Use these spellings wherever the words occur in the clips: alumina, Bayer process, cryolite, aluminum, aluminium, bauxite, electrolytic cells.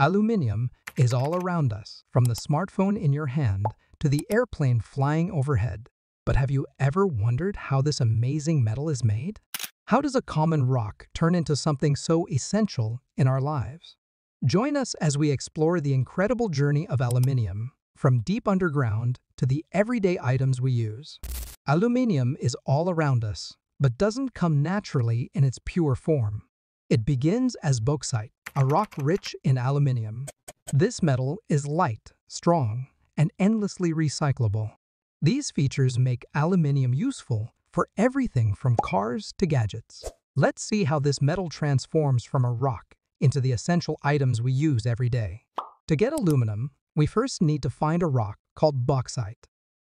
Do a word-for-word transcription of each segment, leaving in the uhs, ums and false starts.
Aluminium is all around us, from the smartphone in your hand to the airplane flying overhead. But have you ever wondered how this amazing metal is made? How does a common rock turn into something so essential in our lives? Join us as we explore the incredible journey of aluminium, from deep underground to the everyday items we use. Aluminium is all around us, but doesn't come naturally in its pure form. It begins as bauxite, a rock rich in aluminium. This metal is light, strong, and endlessly recyclable. These features make aluminium useful for everything from cars to gadgets. Let's see how this metal transforms from a rock into the essential items we use every day. To get aluminum, we first need to find a rock called bauxite.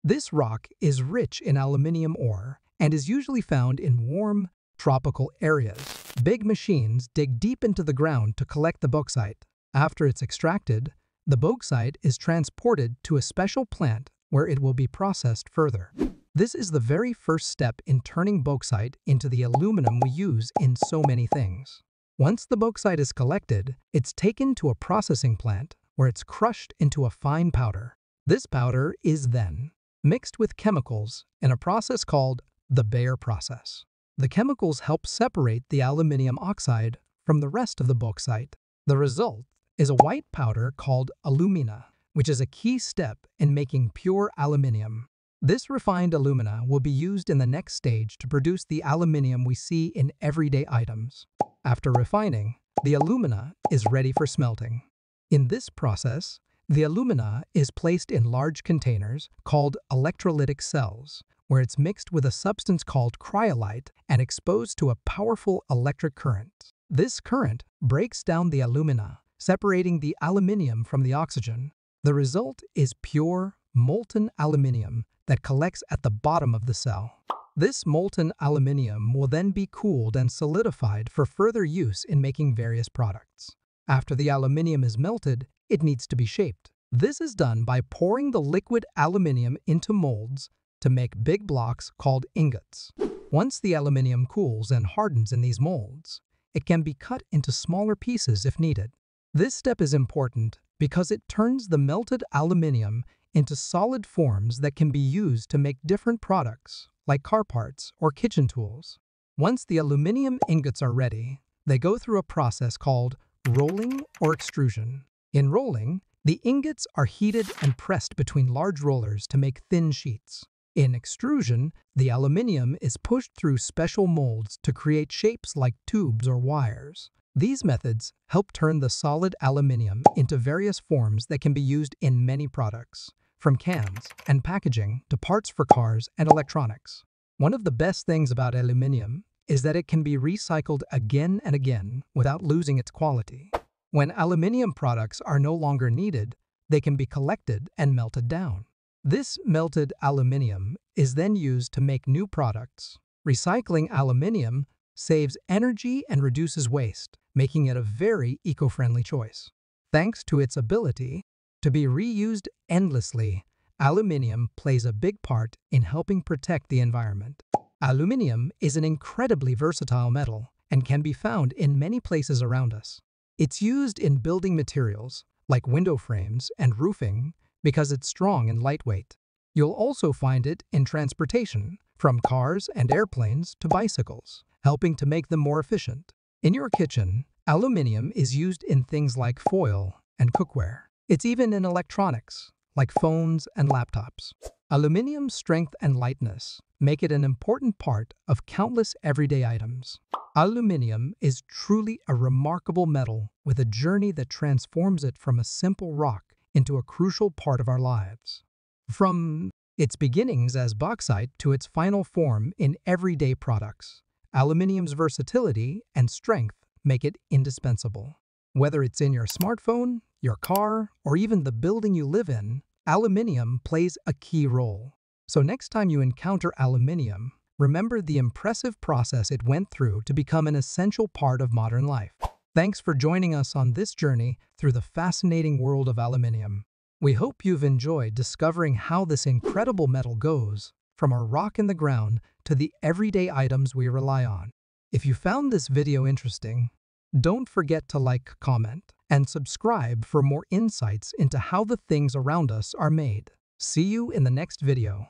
This rock is rich in aluminium ore and is usually found in warm, tropical areas. Big machines dig deep into the ground to collect the bauxite. After it's extracted, the bauxite is transported to a special plant where it will be processed further. This is the very first step in turning bauxite into the aluminum we use in so many things. Once the bauxite is collected, it's taken to a processing plant where it's crushed into a fine powder. This powder is then mixed with chemicals in a process called the Bayer process. The chemicals help separate the aluminium oxide from the rest of the bauxite. The result is a white powder called alumina, which is a key step in making pure aluminium. This refined alumina will be used in the next stage to produce the aluminium we see in everyday items. After refining, the alumina is ready for smelting. In this process, the alumina is placed in large containers called electrolytic cells, where it's mixed with a substance called cryolite and exposed to a powerful electric current. This current breaks down the alumina, separating the aluminium from the oxygen. The result is pure, molten aluminium that collects at the bottom of the cell. This molten aluminium will then be cooled and solidified for further use in making various products. After the aluminium is melted, it needs to be shaped. This is done by pouring the liquid aluminium into molds to make big blocks called ingots. Once the aluminium cools and hardens in these molds, it can be cut into smaller pieces if needed. This step is important because it turns the melted aluminium into solid forms that can be used to make different products, like car parts or kitchen tools. Once the aluminium ingots are ready, they go through a process called rolling or extrusion. In rolling, the ingots are heated and pressed between large rollers to make thin sheets. In extrusion, the aluminium is pushed through special molds to create shapes like tubes or wires. These methods help turn the solid aluminium into various forms that can be used in many products, from cans and packaging to parts for cars and electronics. One of the best things about aluminium is that it can be recycled again and again without losing its quality. When aluminium products are no longer needed, they can be collected and melted down. This melted aluminium is then used to make new products. Recycling aluminium saves energy and reduces waste, making it a very eco-friendly choice. Thanks to its ability to be reused endlessly, aluminium plays a big part in helping protect the environment. Aluminium is an incredibly versatile metal and can be found in many places around us. It's used in building materials, like window frames and roofing, because it's strong and lightweight. You'll also find it in transportation, from cars and airplanes to bicycles, helping to make them more efficient. In your kitchen, aluminium is used in things like foil and cookware. It's even in electronics, like phones and laptops. Aluminium's strength and lightness make it an important part of countless everyday items. Aluminium is truly a remarkable metal with a journey that transforms it from a simple rock into a crucial part of our lives. From its beginnings as bauxite to its final form in everyday products, aluminium's versatility and strength make it indispensable. Whether it's in your smartphone, your car, or even the building you live in, aluminium plays a key role. So next time you encounter aluminium, remember the impressive process it went through to become an essential part of modern life. Thanks for joining us on this journey through the fascinating world of aluminium. We hope you've enjoyed discovering how this incredible metal goes from a rock in the ground to the everyday items we rely on. If you found this video interesting, don't forget to like, comment, and subscribe for more insights into how the things around us are made. See you in the next video.